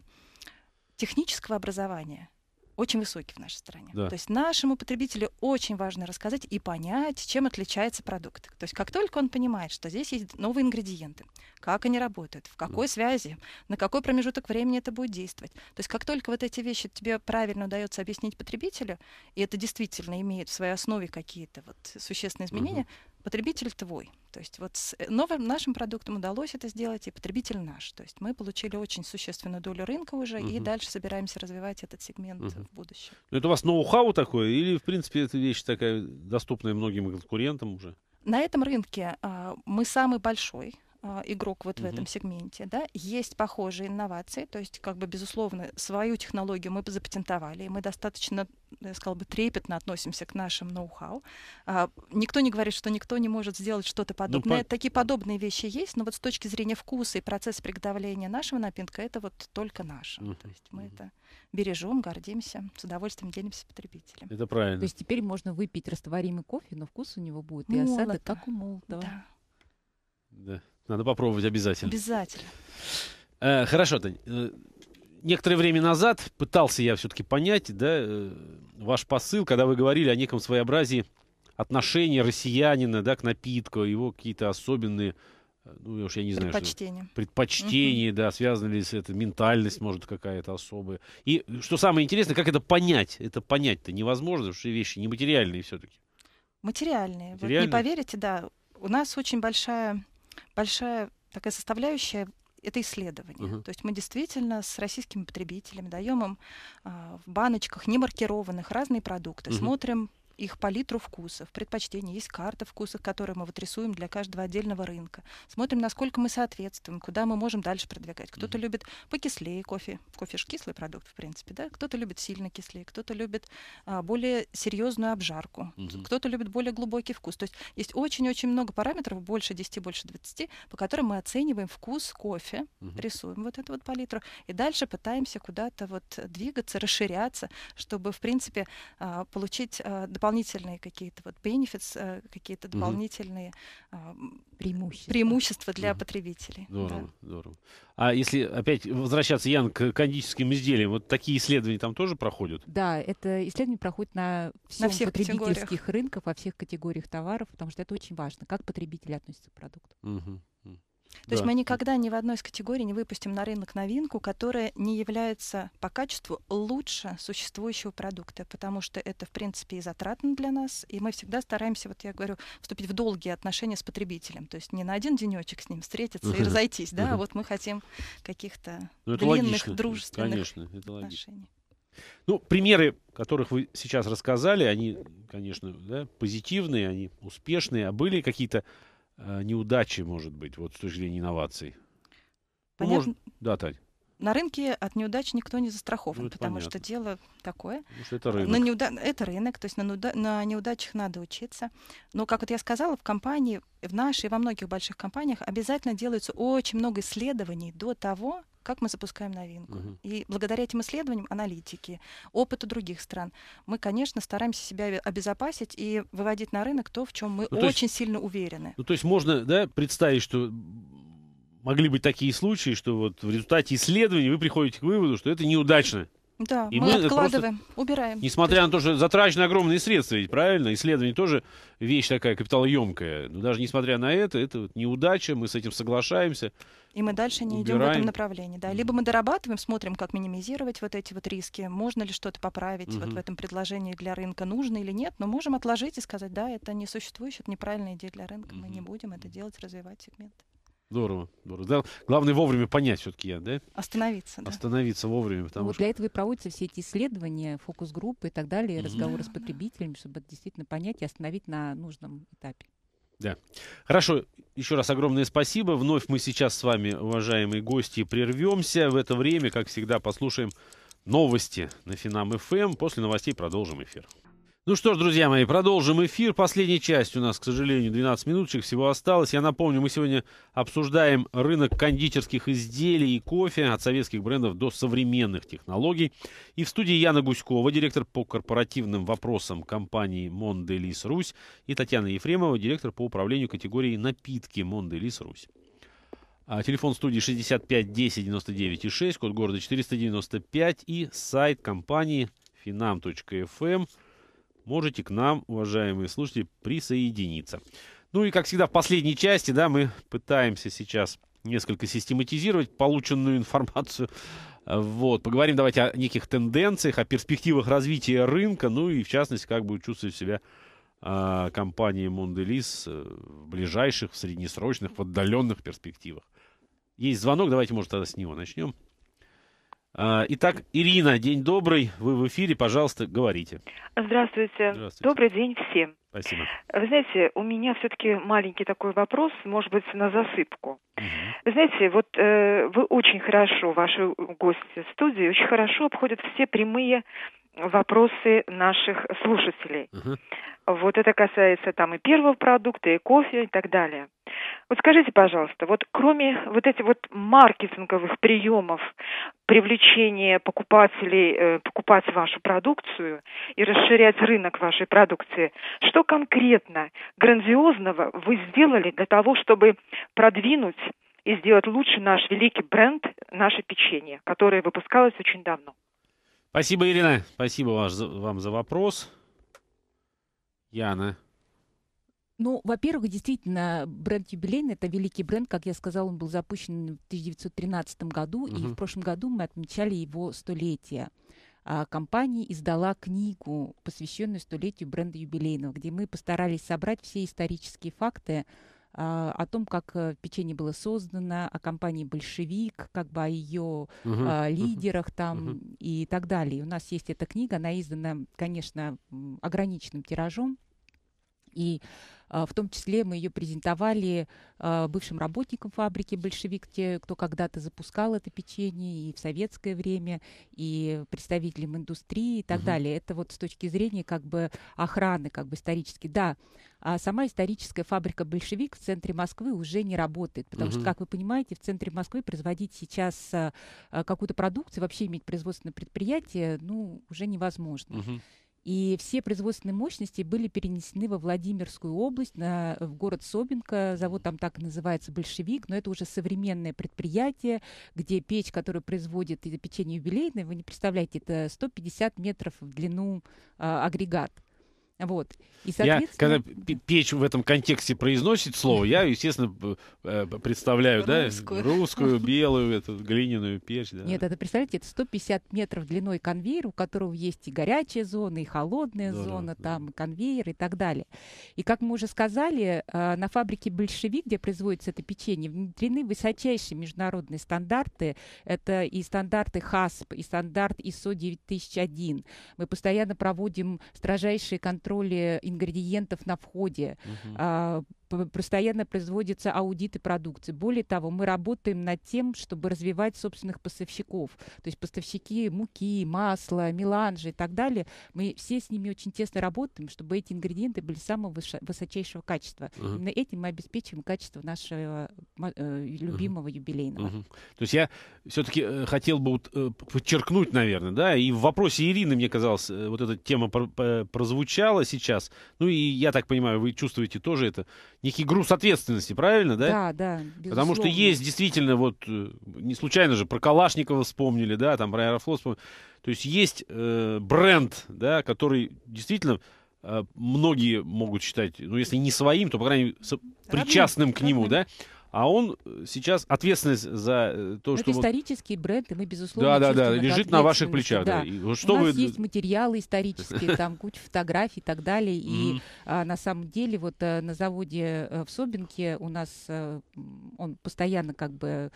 технического образования очень высокий в нашей стране. Да. То есть нашему потребителю очень важно рассказать и понять, чем отличается продукт. То есть как только он понимает, что здесь есть новые ингредиенты, как они работают, в какой да. связи, на какой промежуток времени это будет действовать. То есть как только вот эти вещи тебе правильно удается объяснить потребителю, и это действительно имеет в своей основе какие-то вот существенные изменения, угу. потребитель твой. То есть вот с новым нашим продуктом удалось это сделать, и потребитель наш. То есть мы получили очень существенную долю рынка уже, угу. и дальше собираемся развивать этот сегмент угу. в будущем. Это у вас ноу-хау такое? Или, в принципе, это вещь такая, доступная многим конкурентам уже? На этом рынке а, мы самый большой а, игрок вот угу. в этом сегменте. Да? Есть похожие инновации. То есть, как бы, безусловно, свою технологию мы запатентовали, и мы достаточно, я сказала бы, трепетно относимся к нашим ноу-хау. А, никто не говорит, что никто не может сделать что-то подобное. Ну, по... Такие подобные вещи есть, но вот с точки зрения вкуса и процесса приготовления нашего напитка, это вот только наше. Uh-huh. То есть мы uh-huh. это бережем, гордимся, с удовольствием делимся с потребителем. Это правильно. То есть теперь можно выпить растворимый кофе, но вкус у него будет молото. И осадок, как у молотого. Да. Да. Надо попробовать обязательно. Обязательно. Э, хорошо, Тань. Некоторое время назад пытался я все-таки понять, да, ваш посыл, когда вы говорили о неком своеобразии отношения россиянина, да, к напитку, его какие-то особенные, ну, уж я не знаю, предпочтения, что, предпочтения, угу. да, связаны ли с это ментальность, может, какая-то особая. И что самое интересное, как это понять? Это понять-то невозможно, потому что вещи нематериальные все-таки. Материальные. материальные. Вы не поверите, да. У нас очень большая, большая такая составляющая. Это исследование. Uh-huh. То есть мы действительно с российскими потребителями даем им а, в баночках немаркированных разные продукты, uh-huh. смотрим их палитру вкусов, предпочтений. Есть карта вкусов, которую мы вот рисуем для каждого отдельного рынка. Смотрим, насколько мы соответствуем, куда мы можем дальше продвигать. Кто-то mm-hmm. любит покислее кофе. Кофе же кислый продукт, в принципе, да? Кто-то любит сильно кислее, кто-то любит а, более серьезную обжарку, mm-hmm. кто-то любит более глубокий вкус. То есть есть очень-очень много параметров, больше десяти, больше двадцати, по которым мы оцениваем вкус кофе, mm-hmm. рисуем вот эту вот палитру, и дальше пытаемся куда-то вот двигаться, расширяться, чтобы, в принципе, а, получить а, дополнительные дополнительные какие-то вот benefits, какие-то дополнительные uh-huh. преимущества. преимущества для uh-huh. потребителей. Здорово, да. здорово. А если опять возвращаться, Ян, к кондитерским изделиям, вот такие исследования там тоже проходят? Да, это исследование проходит на, на всех потребительских рынках, во всех категориях товаров, потому что это очень важно, как потребители относятся к продукту. Uh-huh. То да. есть мы никогда ни в одной из категорий не выпустим на рынок новинку, которая не является по качеству лучше существующего продукта, потому что это, в принципе, и затратно для нас, и мы всегда стараемся, вот я говорю, вступить в долгие отношения с потребителем, то есть не на один денечек с ним встретиться и разойтись, да, а вот мы хотим каких-то длинных, дружественных отношений. Ну, примеры, которых вы сейчас рассказали, они, конечно, да, позитивные, они успешные, а были какие-то неудачи, может быть, вот с точки зрения инноваций? Понятно. Может... Да, Тань. На рынке от неудач никто не застрахован, ну, потому понятно. Что дело такое. Потому что это рынок. На неуда... Это рынок, то есть на, неуда... на неудачах надо учиться. Но, как вот я сказала, в компании, в нашей и во многих больших компаниях обязательно делается очень много исследований до того, как мы запускаем новинку. Uh-huh. И благодаря этим исследованиям, аналитике, опыту других стран, мы, конечно, стараемся себя обезопасить и выводить на рынок то, в чем мы ну, очень есть, сильно уверены. Ну, то есть можно, да, представить, что могли быть такие случаи, что вот в результате исследований вы приходите к выводу, что это неудачно. Да, и мы, мы откладываем, просто, убираем. Несмотря на то, что затрачены огромные средства, ведь правильно, исследование тоже вещь такая капиталоемкая. Но даже несмотря на это, это вот неудача, мы с этим соглашаемся. И мы дальше не убираем. Идем в этом направлении. Да. Либо мы дорабатываем, смотрим, как минимизировать вот эти вот риски, можно ли что-то поправить uh-huh. вот в этом предложении для рынка, нужно или нет, но можем отложить и сказать, да, это не существующая, это неправильная идея для рынка, uh-huh. мы не будем это делать, развивать сегмент. Здорово, здорово. Да, главное вовремя понять все-таки, я, да? Остановиться, да. Остановиться вовремя, потому вот что... Для этого и проводятся все эти исследования, фокус-группы и так далее, mm-hmm. разговоры с потребителями, чтобы действительно понять и остановить на нужном этапе. Да. Хорошо, еще раз огромное спасибо. Вновь мы сейчас с вами, уважаемые гости, прервемся. В это время, как всегда, послушаем новости на Finam точка эф эм. После новостей продолжим эфир. Ну что ж, друзья мои, продолжим эфир. Последняя часть у нас, к сожалению, двенадцать минуточек всего осталось. Я напомню, мы сегодня обсуждаем рынок кондитерских изделий и кофе от советских брендов до современных технологий. И в студии Яна Гуськова, директор по корпоративным вопросам компании Mondelēz Rus, и Татьяна Ефремова, директор по управлению категорией напитки Mondelēz Rus. Телефон студии шестьдесят пять десять девяносто девять и шесть, код города четыреста девяносто пять и сайт компании Finam точка эф эм. Можете к нам, уважаемые слушатели, присоединиться. Ну и, как всегда, в последней части, да, мы пытаемся сейчас несколько систематизировать полученную информацию. Вот. Поговорим давайте о неких тенденциях, о перспективах развития рынка, ну и, в частности, как будет чувствовать себя э, компания Mondelēz в ближайших, в среднесрочных, в отдаленных перспективах. Есть звонок, давайте, может, тогда с него начнем. Итак, Ирина, день добрый, вы в эфире, пожалуйста, говорите. Здравствуйте. Здравствуйте, добрый день всем. Спасибо. Вы знаете, у меня все-таки маленький такой вопрос, может быть, на засыпку. Угу. Вы знаете, вот э, вы очень хорошо, ваши гости в студии очень хорошо обходят все прямые вопросы наших слушателей. Угу. Вот это касается там и первого продукта, и кофе, и так далее. Вот скажите, пожалуйста, вот кроме вот этих вот маркетинговых приемов привлечения покупателей, э, покупать вашу продукцию и расширять рынок вашей продукции, что конкретно грандиозного вы сделали для того, чтобы продвинуть и сделать лучше наш великий бренд, наше печенье, которое выпускалось очень давно? Спасибо, Ирина. Спасибо вам за вопрос. Яна. Ну, во-первых, действительно, бренд юбилейный, это великий бренд, как я сказала, он был запущен в тысяча девятьсот тринадцатом году, uh-huh. и в прошлом году мы отмечали его столетие. А компания издала книгу, посвященную столетию бренда юбилейного, где мы постарались собрать все исторические факты а, о том, как печенье было создано, о компании «Большевик», как бы о ее uh-huh. а, лидерах uh-huh. там uh-huh. и так далее. У нас есть эта книга, она издана, конечно, ограниченным тиражом, и а, в том числе мы ее презентовали а, бывшим работникам фабрики «Большевик», те, кто когда-то запускал это печенье и в советское время, и представителям индустрии и так [S2] Uh-huh. [S1] Далее. Это вот с точки зрения как бы охраны, как бы исторически. Да, а сама историческая фабрика «Большевик» в центре Москвы уже не работает, потому [S2] Uh-huh. [S1] Что, как вы понимаете, в центре Москвы производить сейчас а, а, какую-то продукцию, вообще иметь производственное предприятие, ну, уже невозможно. [S2] Uh-huh. И все производственные мощности были перенесены во Владимирскую область, на, в город Собинка. Завод там так и называется «Большевик», но это уже современное предприятие, где печь, которая производит печенье юбилейное, вы не представляете, это сто пятьдесят метров в длину а, агрегат. Вот. И, соответственно... Я, когда печь в этом контексте произносит слово, я, естественно, представляю русскую, да, русскую белую, эту, глиняную печь. Да. Нет, это, представляете, это сто пятьдесят метров длиной конвейер, у которого есть и горячая зона, и холодная да, зона, да, там да. конвейер и так далее. И, как мы уже сказали, на фабрике «Большевик», где производится это печенье, внедрены высочайшие международные стандарты. Это и стандарты ХАСП, и стандарт ИСО девять тысяч один. Мы постоянно проводим строжайшие контроль ингредиентов на входе, uh-huh. а, постоянно производятся аудиты продукции. Более того, мы работаем над тем, чтобы развивать собственных поставщиков. То есть поставщики муки, масла, меланжи и так далее. Мы все с ними очень тесно работаем, чтобы эти ингредиенты были самого высочайшего качества. Uh-huh. Именно этим мы обеспечиваем качество нашего э, любимого uh-huh. юбилейного. Uh-huh. То есть я все-таки хотел бы подчеркнуть, наверное, да, и в вопросе Ирины, мне казалось, вот эта тема прозвучала сейчас. Ну и я так понимаю, вы чувствуете тоже это, некий груз ответственности, правильно, да? Да, да, безусловно. Потому что есть действительно, вот не случайно же про Калашникова вспомнили, да, там про Аэрофлот вспомнили. То есть есть э, бренд, да, который действительно э, многие могут считать, ну если не своим, то, по крайней мере, причастным к нему, да? А он сейчас ответственность за то, что... Это исторические бренды, мы, безусловно, да, да, да, лежит на ваших плечах. Да. Да. И вот что у вы... нас есть материалы исторические, там куча фотографий и так далее. И на самом деле вот на заводе в Собинке у нас он постоянно как бы...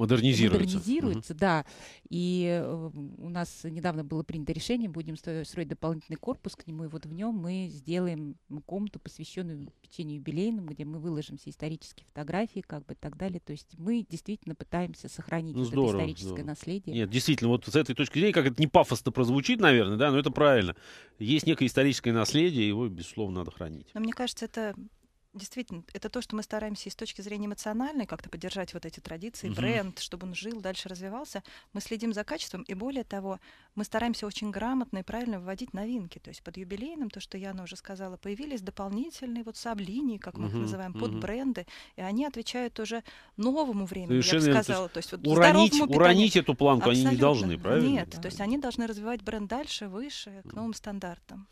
Модернизируется. Модернизируется, угу. да. И э, у нас недавно было принято решение, будем строить дополнительный корпус к нему, и вот в нем мы сделаем комнату, посвященную печенью юбилейному, где мы выложим все исторические фотографии, как бы, и так далее. То есть мы действительно пытаемся сохранить ну, вот здорово, это историческое здорово. наследие. Нет, действительно, вот с этой точки зрения, как это не пафосно прозвучит, наверное, да, но это правильно. Есть некое историческое наследие, его, безусловно, надо хранить. Но мне кажется, это... Действительно, это то, что мы стараемся и с точки зрения эмоциональной как-то поддержать вот эти традиции, uh-huh. бренд, чтобы он жил, дальше развивался. Мы следим за качеством, и более того, мы стараемся очень грамотно и правильно выводить новинки. То есть под юбилейным, то, что Яна уже сказала, появились дополнительные вот саблинии, как мы uh-huh. их называем, uh-huh. под бренды, и они отвечают уже новому времени, совершенно я бы сказала. То есть, вот уронить, уронить эту планку абсолютно. Они не должны, правильно? Нет, да. то есть они должны развивать бренд дальше, выше, к новым стандартам.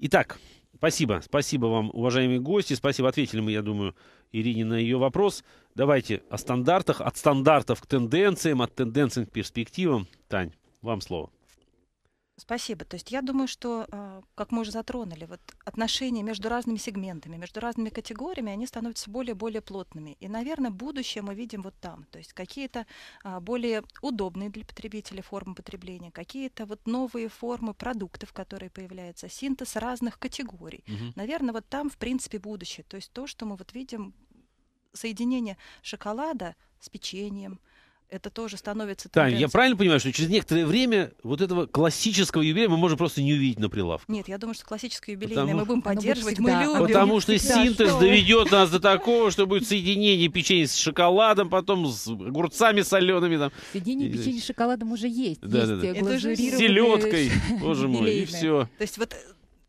Итак, спасибо. Спасибо вам, уважаемые гости. Спасибо. Ответили мы, я думаю, Ирине на ее вопрос. Давайте о стандартах. От стандартов к тенденциям, от тенденций к перспективам. Тань, вам слово. Спасибо. То есть я думаю, что, как мы уже затронули, вот отношения между разными сегментами, между разными категориями, они становятся более и более плотными. И, наверное, будущее мы видим вот там. То есть какие-то более удобные для потребителя формы потребления, какие-то вот новые формы продуктов, которые появляются, синтез разных категорий. Угу. Наверное, вот там, в принципе, будущее. То есть то, что мы вот видим, соединение шоколада с печеньем, это тоже становится... Тань, я правильно понимаю, что через некоторое время вот этого классического юбилея мы можем просто не увидеть на прилавках? Нет, я думаю, что классическое юбилейное потому... мы будем поддерживать, всегда... мы любим. Потому что всегда синтез что? доведет нас до такого, что будет соединение печенья с шоколадом, потом с огурцами солеными. Там. Соединение и... печенья с шоколадом уже есть. Да, есть да, да. Глазурированные... С селедкой, боже мой, и все. То есть вот...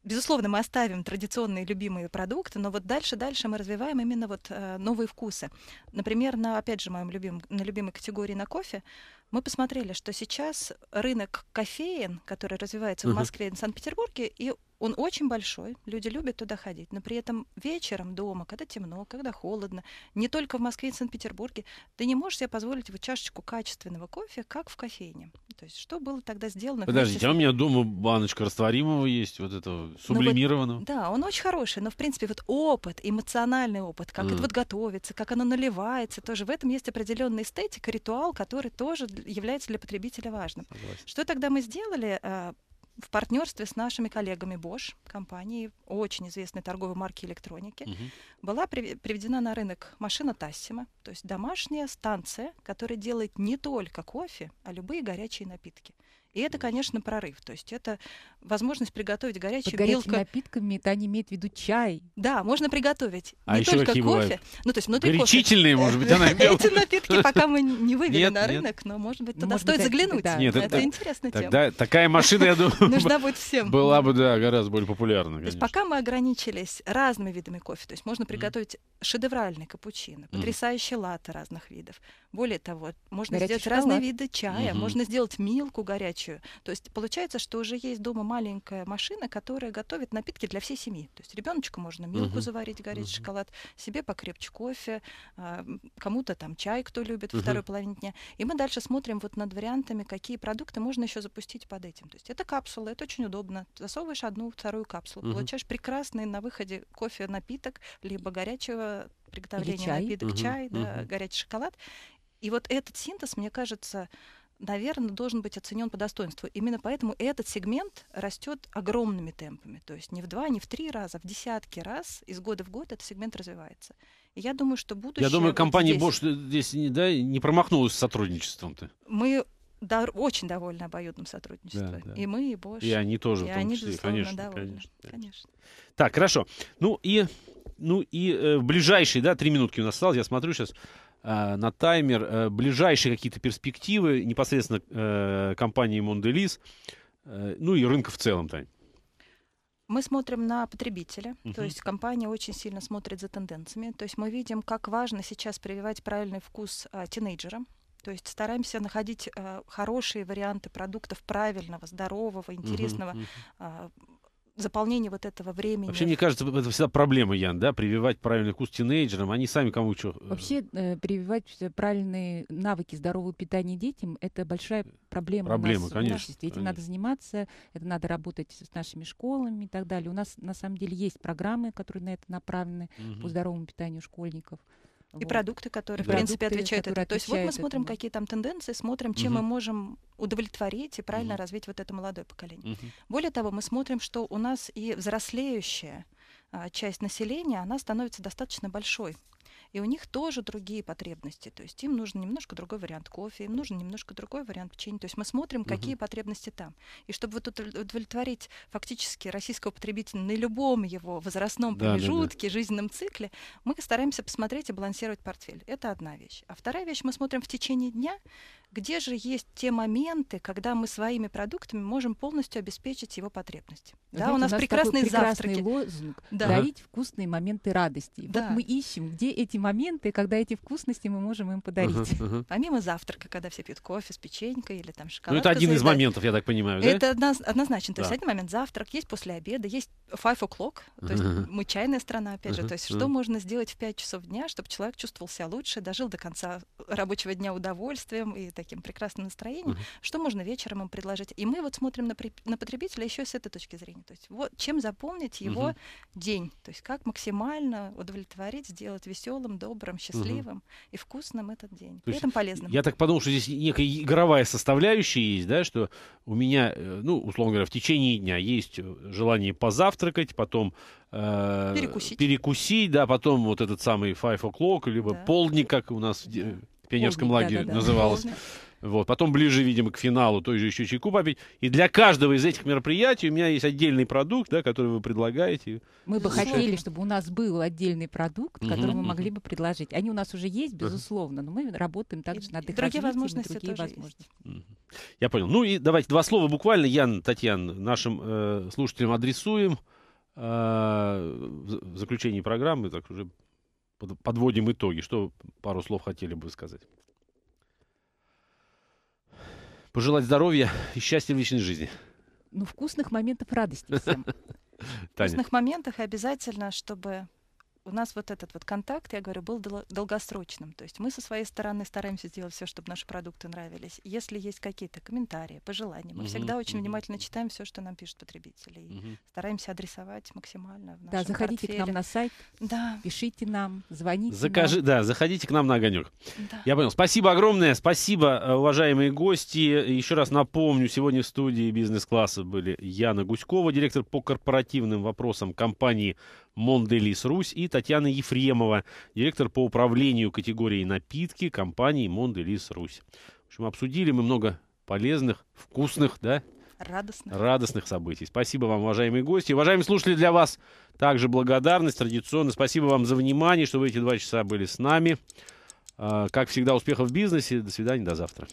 Безусловно, мы оставим традиционные любимые продукты, но вот дальше-дальше мы развиваем именно вот э, новые вкусы. Например, на, опять же, моем любим, на любимой категории на кофе мы посмотрели, что сейчас рынок кофеин, который развивается в Москве и в Санкт-Петербурге, и он очень большой, люди любят туда ходить, но при этом вечером дома, когда темно, когда холодно, не только в Москве и в Санкт-Петербурге, ты не можешь себе позволить вот чашечку качественного кофе, как в кофейне. То есть что было тогда сделано? Подождите, вместе... а у меня дома баночка растворимого есть, вот этого сублимированного. Вот, да, он очень хороший, но в принципе вот опыт, эмоциональный опыт, как mm. это вот готовится, как оно наливается, тоже в этом есть определенная эстетика, ритуал, который тоже является для потребителя важным. Согласен. Что тогда мы сделали? В партнерстве с нашими коллегами Bosch, компанией очень известной торговой марки электроники, угу. была при, приведена на рынок машина Tassimo, то есть домашняя станция, которая делает не только кофе, а любые горячие напитки. И это, конечно, прорыв. То есть это возможность приготовить горячую милку. Под горячими напитками Таня имеет в виду чай. Да, можно приготовить а не только кофе. Ну, то есть внутри горячительные, кофе. может быть, она имела. Эти напитки пока мы не вывели на рынок, но, может быть, туда стоит заглянуть. Это интересная тема. Такая машина, я думаю, нужна будет всем. Была бы, да, гораздо более популярна. То есть пока мы ограничились разными видами кофе, то есть можно приготовить шедевральный капучино, потрясающие латте разных видов. Более того, можно сделать разные виды чая, можно сделать милку горячую. То есть получается, что уже есть дома маленькая машина, которая готовит напитки для всей семьи. То есть ребеночку можно милку uh-huh. заварить, горячий uh-huh. шоколад, себе покрепче кофе, кому-то там чай, кто любит, uh-huh. второй половине дня. И мы дальше смотрим вот над вариантами, какие продукты можно еще запустить под этим. То есть это капсула, это очень удобно. Засовываешь одну, вторую капсулу, uh-huh. получаешь прекрасный на выходе кофе-напиток, либо горячего приготовления напиток, чай, uh-huh. чай uh-huh. Да, горячий шоколад. И вот этот синтез, мне кажется, наверное, должен быть оценен по достоинству. Именно поэтому этот сегмент растет огромными темпами. То есть не в два, не в три раза, а в десятки раз из года в год этот сегмент развивается. И я думаю, что будущее... Я думаю, компания Bosch здесь, здесь да, не промахнулась с сотрудничеством-то. Мы до... очень довольны обоюдным сотрудничеством. Да, да. И мы, и Bosch. И они тоже, и в том они, числе. Конечно, конечно, конечно. Так, хорошо. Ну и, ну и э, ближайшие, да, три минутки у нас осталось. Я смотрю сейчас на таймер. Ближайшие какие-то перспективы непосредственно э, компании Mondelēz, э, ну и рынка в целом, Тань? Мы смотрим на потребителя, uh-huh. то есть компания очень сильно смотрит за тенденциями. То есть мы видим, как важно сейчас прививать правильный вкус э, тинейджерам. То есть стараемся находить э, хорошие варианты продуктов правильного, здорового, интересного uh-huh, uh-huh. Э, заполнение вот этого времени. Вообще, мне кажется, это всегда проблема, Ян, да, прививать правильный вкус тинейджерам, они сами кому что... Вообще, прививать правильные навыки здорового питания детям, это большая проблема, проблема у нас конечно, в обществе. Этим конечно. Надо заниматься, это надо работать с нашими школами и так далее. У нас, на самом деле, есть программы, которые на это направлены, угу. по здоровому питанию школьников. И вот. Продукты, которые, да. в принципе, продукты, отвечают этому. То есть вот мы смотрим, этому. Какие там тенденции, смотрим, чем uh-huh. мы можем удовлетворить и правильно uh-huh. развить вот это молодое поколение. Uh-huh. Более того, мы смотрим, что у нас и взрослеющая а, часть населения, она становится достаточно большой. И у них тоже другие потребности. То есть им нужен немножко другой вариант кофе, им нужен немножко другой вариант печенья. То есть мы смотрим, какие uh-huh. потребности там. И чтобы вот удовлетворить фактически российского потребителя на любом его возрастном промежутке, да, да, да. жизненном цикле, мы стараемся посмотреть и балансировать портфель. Это одна вещь. А вторая вещь, мы смотрим в течение дня, где же есть те моменты, когда мы своими продуктами можем полностью обеспечить его потребности. Знаете, да, у нас, у нас прекрасные завтраки. Лозунг, да. Дарить вкусные моменты радости. Да. Вот мы ищем, где эти моменты, когда эти вкусности мы можем им подарить. Uh-huh, uh-huh. Помимо завтрака, когда все пьют кофе с печенькой или там шоколадкой. Ну, это один заедает. Из моментов, я так понимаю, да? Это однозначно. То да. есть один момент завтрак, есть после обеда, есть файв о'клок, то есть uh-huh. мы чайная страна, опять uh-huh. же. То есть uh-huh. что можно сделать в пять часов дня, чтобы человек чувствовал себя лучше, дожил до конца рабочего дня удовольствием и таким прекрасным настроением. Uh-huh. Что можно вечером им предложить? И мы вот смотрим на, при... на потребителя еще с этой точки зрения. То есть вот чем заполнить его uh-huh. день. То есть как максимально удовлетворить, сделать веселым, добрым, счастливым угу. и вкусным этот день. То при этом полезным. Я так подумал, что здесь некая игровая составляющая есть, да, что у меня, ну, условно говоря, в течение дня есть желание позавтракать, потом э, перекусить. перекусить, да, потом вот этот самый файв о'клок, либо да. полдник, как у нас да. в пионерском полдник, лагере да, да, называлось. Да, да. Вот. Потом ближе, видимо, к финалу той же еще чайку попить. И для каждого из этих мероприятий у меня есть отдельный продукт, да, который вы предлагаете. Мы бы хотели, чтобы у нас был отдельный продукт, который uh-huh, мы могли uh-huh. бы предложить. Они у нас уже есть, безусловно, но мы работаем также над их другие возможности. Другие возможности. Uh-huh. Я понял. Ну и давайте два слова буквально, Яна, Татьяна, нашим э, слушателям адресуем э, в заключении программы. Так уже подводим итоги. Что пару слов хотели бы сказать? Пожелать здоровья и счастья в личной жизни. Ну, вкусных моментов радости всем. Вкусных моментов обязательно, чтобы у нас вот этот вот контакт, я говорю, был дол- долгосрочным. То есть мы со своей стороны стараемся сделать все, чтобы наши продукты нравились. Если есть какие-то комментарии, пожелания, мы uh-huh, всегда очень uh-huh. внимательно читаем все, что нам пишут потребители. И uh-huh. стараемся адресовать максимально в нашем Да, заходите портфеле. К нам на сайт, да. пишите нам, звоните Закажи, нам. Да, заходите к нам на огонек. Да. Я понял. Спасибо огромное. Спасибо, уважаемые гости. Еще раз напомню, сегодня в студии бизнес-класса были Яна Гуськова, директор по корпоративным вопросам компании Mondelēz Rus, и Татьяна Ефремова, директор по управлению категорией напитки компании Mondelēz Rus. В общем, обсудили мы много полезных, вкусных, да? Радостных. Радостных событий. Спасибо вам, уважаемые гости. Уважаемые слушатели, для вас также благодарность традиционно. Спасибо вам за внимание, что вы эти два часа были с нами. Как всегда, успехов в бизнесе. До свидания, до завтра.